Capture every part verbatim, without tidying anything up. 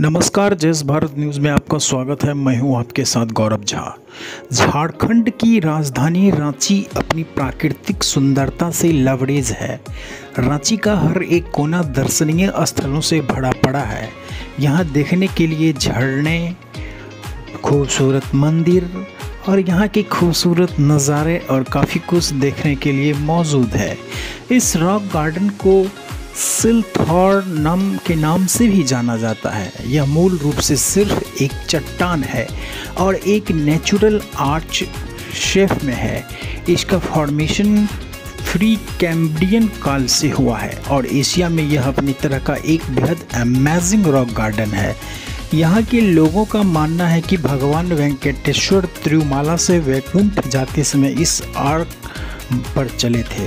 नमस्कार, जय भारत न्यूज़ में आपका स्वागत है। मैं हूं आपके साथ गौरव झा। झारखंड की राजधानी रांची अपनी प्राकृतिक सुंदरता से लवरेज है। रांची का हर एक कोना दर्शनीय स्थलों से भरा पड़ा है। यहां देखने के लिए झरने, खूबसूरत मंदिर और यहाँ के खूबसूरत नज़ारे और काफ़ी कुछ देखने के लिए मौजूद है। इस रॉक गार्डन को सिल्थॉर्नम के नाम से भी जाना जाता है। यह मूल रूप से सिर्फ एक चट्टान है और एक नेचुरल आर्च शेप में है। इसका फॉर्मेशन फ्री कैम्ब्रियन काल से हुआ है और एशिया में यह अपनी तरह का एक बेहद अमेजिंग रॉक गार्डन है। यहाँ के लोगों का मानना है कि भगवान वेंकटेश्वर तिरुमाला से वैकुंठ जाते समय इस आर्क पर चले थे।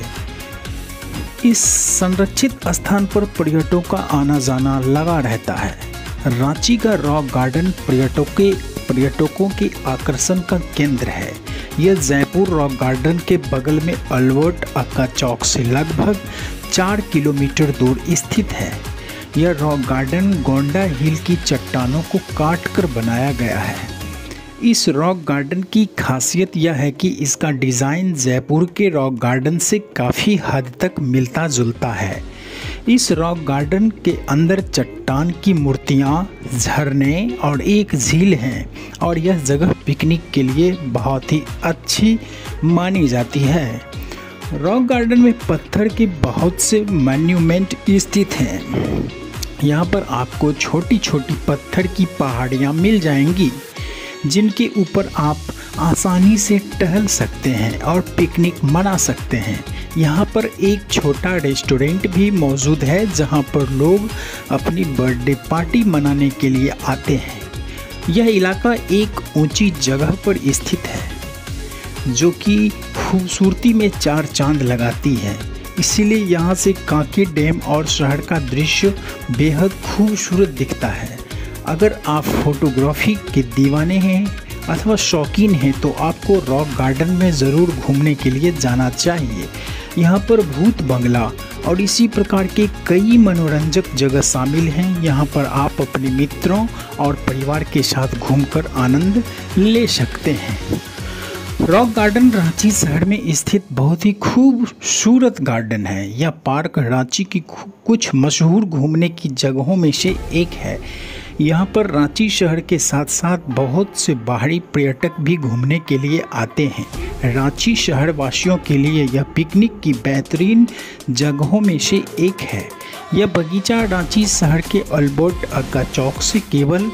इस संरक्षित स्थान पर पर्यटकों का आना जाना लगा रहता है। रांची का रॉक गार्डन पर्यटकों के पर्यटकों के आकर्षण का केंद्र है। यह जयपुर रॉक गार्डन के बगल में अल्बर्ट अक्का चौक से लगभग चार किलोमीटर दूर स्थित है। यह रॉक गार्डन गोंडा हिल की चट्टानों को काटकर बनाया गया है। इस रॉक गार्डन की खासियत यह है कि इसका डिज़ाइन जयपुर के रॉक गार्डन से काफ़ी हद तक मिलता जुलता है। इस रॉक गार्डन के अंदर चट्टान की मूर्तियाँ, झरने और एक झील हैं और यह जगह पिकनिक के लिए बहुत ही अच्छी मानी जाती है। रॉक गार्डन में पत्थर के बहुत से मॉन्यूमेंट स्थित हैं। यहाँ पर आपको छोटी छोटी पत्थर की पहाड़ियाँ मिल जाएंगी जिनके ऊपर आप आसानी से टहल सकते हैं और पिकनिक मना सकते हैं। यहाँ पर एक छोटा रेस्टोरेंट भी मौजूद है जहाँ पर लोग अपनी बर्थडे पार्टी मनाने के लिए आते हैं। यह इलाका एक ऊंची जगह पर स्थित है जो कि खूबसूरती में चार चांद लगाती है। इसीलिए यहाँ से कांके डैम और शहर का दृश्य बेहद खूबसूरत दिखता है। अगर आप फोटोग्राफी के दीवाने हैं अथवा शौकीन हैं तो आपको रॉक गार्डन में ज़रूर घूमने के लिए जाना चाहिए। यहाँ पर भूत बंगला और इसी प्रकार के कई मनोरंजक जगह शामिल हैं। यहाँ पर आप अपने मित्रों और परिवार के साथ घूमकर आनंद ले सकते हैं। रॉक गार्डन रांची शहर में स्थित बहुत ही खूबसूरत गार्डन है। यह पार्क रांची की कुछ मशहूर घूमने की जगहों में से एक है। यहाँ पर रांची शहर के साथ साथ बहुत से बाहरी पर्यटक भी घूमने के लिए आते हैं। रांची शहर वासियों के लिए यह पिकनिक की बेहतरीन जगहों में से एक है। यह बगीचा रांची शहर के अल्बर्ट अक्का चौक से केवल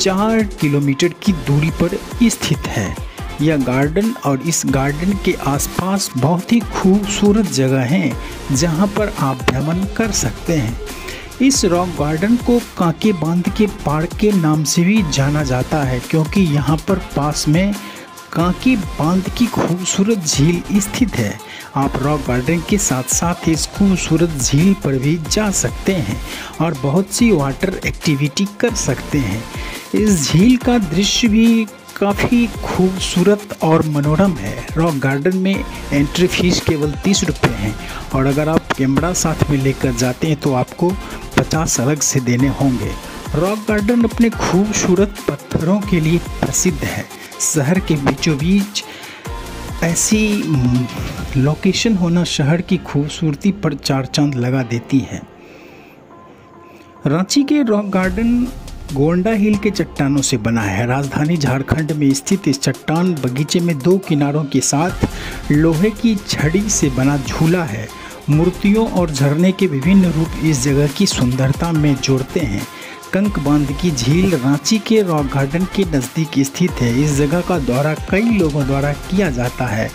चार किलोमीटर की दूरी पर स्थित है। यह गार्डन और इस गार्डन के आसपास बहुत ही खूबसूरत जगह हैं जहां पर आप भ्रमण कर सकते हैं। इस रॉक गार्डन को कांके बांध के पार्क के नाम से भी जाना जाता है क्योंकि यहां पर पास में कांके बांध की खूबसूरत झील स्थित है। आप रॉक गार्डन के साथ साथ इस खूबसूरत झील पर भी जा सकते हैं और बहुत सी वाटर एक्टिविटी कर सकते हैं। इस झील का दृश्य भी काफ़ी खूबसूरत और मनोरम है। रॉक गार्डन में एंट्री फीस केवल तीस रुपये हैं और अगर आप कैमरा साथ में लेकर जाते हैं तो आपको पचास अलग से देने होंगे। रॉक गार्डन अपने खूबसूरत पत्थरों के लिए प्रसिद्ध है। शहर के बीचों बीच ऐसी लोकेशन होना शहर की खूबसूरती पर चार चांद लगा देती है। रांची के रॉक गार्डन गोंडा हिल के चट्टानों से बना है। राजधानी झारखंड में स्थित इस चट्टान बगीचे में दो किनारों के साथ लोहे की छड़ी से बना झूला है। मूर्तियों और झरने के विभिन्न रूप इस जगह की सुंदरता में जोड़ते हैं। कंक बांध की झील रांची के रॉक गार्डन के नज़दीक स्थित है। इस जगह का दौरा कई लोगों द्वारा किया जाता है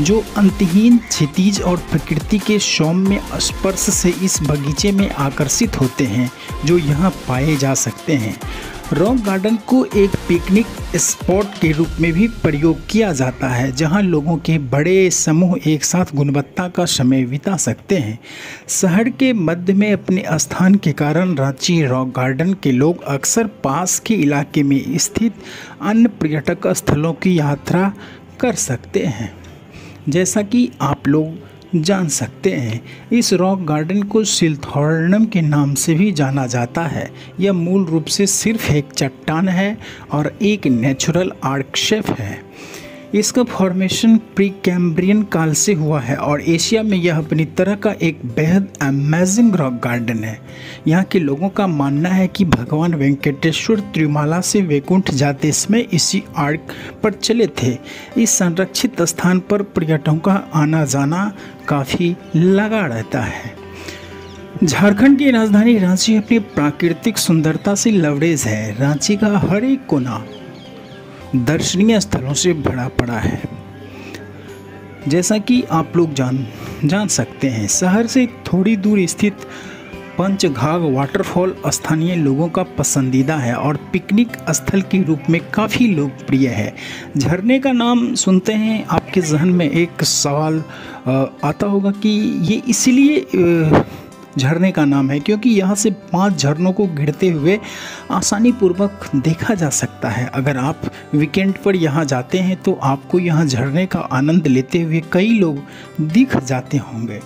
जो अंतहीन क्षितिज और प्रकृति के सौम्य स्पर्श से इस बगीचे में आकर्षित होते हैं जो यहाँ पाए जा सकते हैं। रॉक गार्डन को एक पिकनिक स्पॉट के रूप में भी प्रयोग किया जाता है जहां लोगों के बड़े समूह एक साथ गुणवत्ता का समय बिता सकते हैं। शहर के मध्य में अपने स्थान के कारण रांची रॉक गार्डन के लोग अक्सर पास के इलाके में स्थित अन्य पर्यटक स्थलों की यात्रा कर सकते हैं। जैसा कि आप लोग जान सकते हैं। इस रॉक गार्डन को सिल्थोर्नम के नाम से भी जाना जाता है। यह मूल रूप से सिर्फ एक चट्टान है और एक नेचुरल आर्क शेप है। इसका फॉर्मेशन प्री कैम्ब्रियन काल से हुआ है और एशिया में यह अपनी तरह का एक बेहद अमेजिंग रॉक गार्डन है। यहाँ के लोगों का मानना है कि भगवान वेंकटेश्वर त्रिमाला से वैकुंठ जाते समय इसी आर्क पर चले थे। इस संरक्षित स्थान पर पर्यटकों का आना जाना काफ़ी लगा रहता है। झारखंड की राजधानी रांची अपनी प्राकृतिक सुंदरता से लवरेज है। रांची का हर एक कोना दर्शनीय स्थलों से भरा पड़ा है। जैसा कि आप लोग जान जान सकते हैं, शहर से थोड़ी दूर स्थित पंचघाग वाटरफॉल स्थानीय लोगों का पसंदीदा है और पिकनिक स्थल के रूप में काफ़ी लोकप्रिय है। झरने का नाम सुनते हैं आपके जहन में एक सवाल आता होगा कि ये इसलिए झरने का नाम है क्योंकि यहाँ से पांच झरनों को गिरते हुए आसानी पूर्वक देखा जा सकता है। अगर आप वीकेंड पर यहाँ जाते हैं तो आपको यहाँ झरने का आनंद लेते हुए कई लोग दिख जाते होंगे।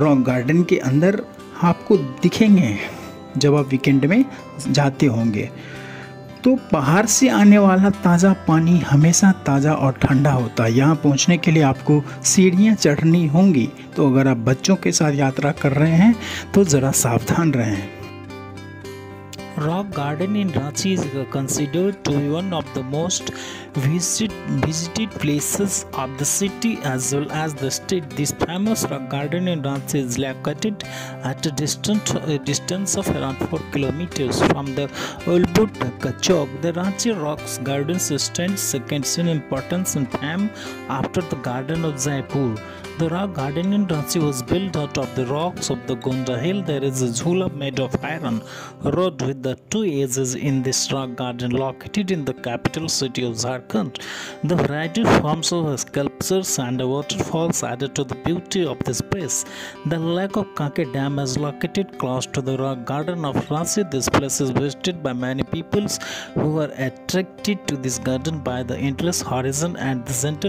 रॉक गार्डन के अंदर आपको दिखेंगे जब आप वीकेंड में जाते होंगे। तो पहाड़ से आने वाला ताज़ा पानी हमेशा ताज़ा और ठंडा होता है। यहाँ पहुँचने के लिए आपको सीढ़ियाँ चढ़नी होंगी, तो अगर आप बच्चों के साथ यात्रा कर रहे हैं तो ज़रा सावधान रहें। Rock Garden in Ranchi is considered to be one of the most visit, visited places of the city as well as the state. This famous rock garden in Ranchi is located at a distant a distance of around four kilometers from the Albert Akka Chowk. The Ranchi Rock Garden stands second in importance and fame after the Garden of Jaipur. The rock garden in Ranchi was built out of the rocks of the Gonda Hill. There is a zula made of iron rod with the two edges in this rock garden located in the capital city of Jharkhand. The variety of forms of sculptures and waterfalls added to the beauty of this place. The lake of Kanke Dam is located close to the rock garden of Ranchi. This place is visited by many peoples who are attracted to this garden by the endless horizon and the gentle